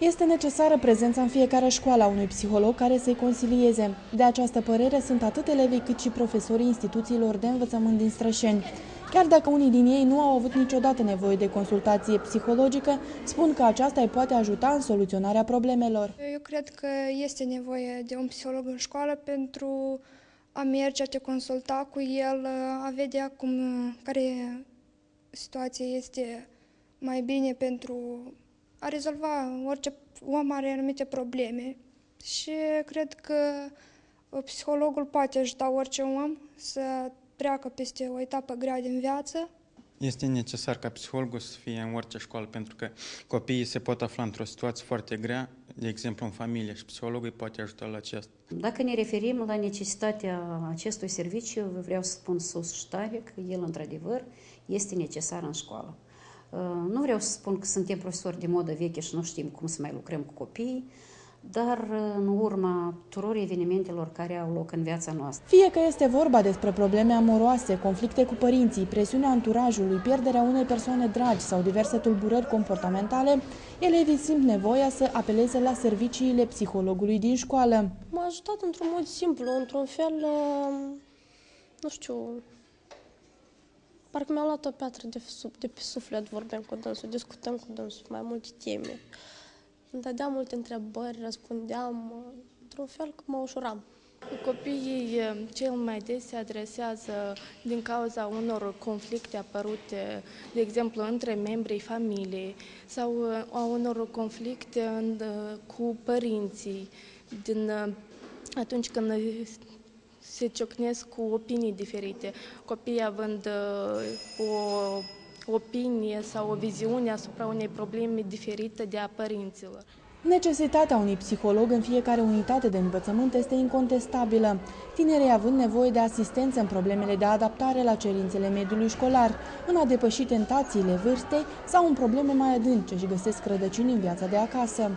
Este necesară prezența în fiecare școală a unui psiholog care să-i consilieze. De această părere sunt atât elevii cât și profesorii instituțiilor de învățământ din Strășeni. Chiar dacă unii din ei nu au avut niciodată nevoie de consultație psihologică, spun că aceasta îi poate ajuta în soluționarea problemelor. Eu cred că este nevoie de un psiholog în școală pentru a merge, a te consulta cu el, a vedea care situație este mai bine pentru a rezolva orice om are anumite probleme și cred că psihologul poate ajuta orice om să treacă peste o etapă grea din viață. Este necesar ca psihologul să fie în orice școală pentru că copiii se pot afla într-o situație foarte grea, de exemplu în familie, și psihologul îi poate ajuta la aceasta. Dacă ne referim la necesitatea acestui serviciu, vreau să spun sus și tare că el într-adevăr este necesar în școală. Nu vreau să spun că suntem profesori de modă veche și nu știm cum să mai lucrăm cu copiii, dar în urma tuturor evenimentelor care au loc în viața noastră. Fie că este vorba despre probleme amoroase, conflicte cu părinții, presiunea anturajului, pierderea unei persoane dragi sau diverse tulburări comportamentale, elevii simt nevoia să apeleze la serviciile psihologului din școală. M-a ajutat într-un mod simplu, într-un fel, nu știu, parcă mi-a luat o piatră de pe suflet, vorbeam cu dânsul, discutam cu dânsul mai multe teme. Îmi dădeam multe întrebări, răspundeam, într-un fel că mă ușuram. Copiii cel mai des se adresează din cauza unor conflicte apărute, de exemplu, între membrii familiei sau a unor conflicte cu părinții, atunci când se ciocnesc cu opinii diferite, copiii având o opinie sau o viziune asupra unei probleme diferite de a părinților. Necesitatea unui psiholog în fiecare unitate de învățământ este incontestabilă, tinerii având nevoie de asistență în problemele de adaptare la cerințele mediului școlar, în a depăși tentațiile vârstei sau în probleme mai adânci ce își găsesc rădăcini în viața de acasă.